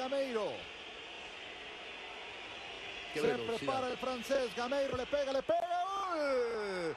Gameiro. Se prepara el francés. Gameiro le pega, le pega. ¡Gol!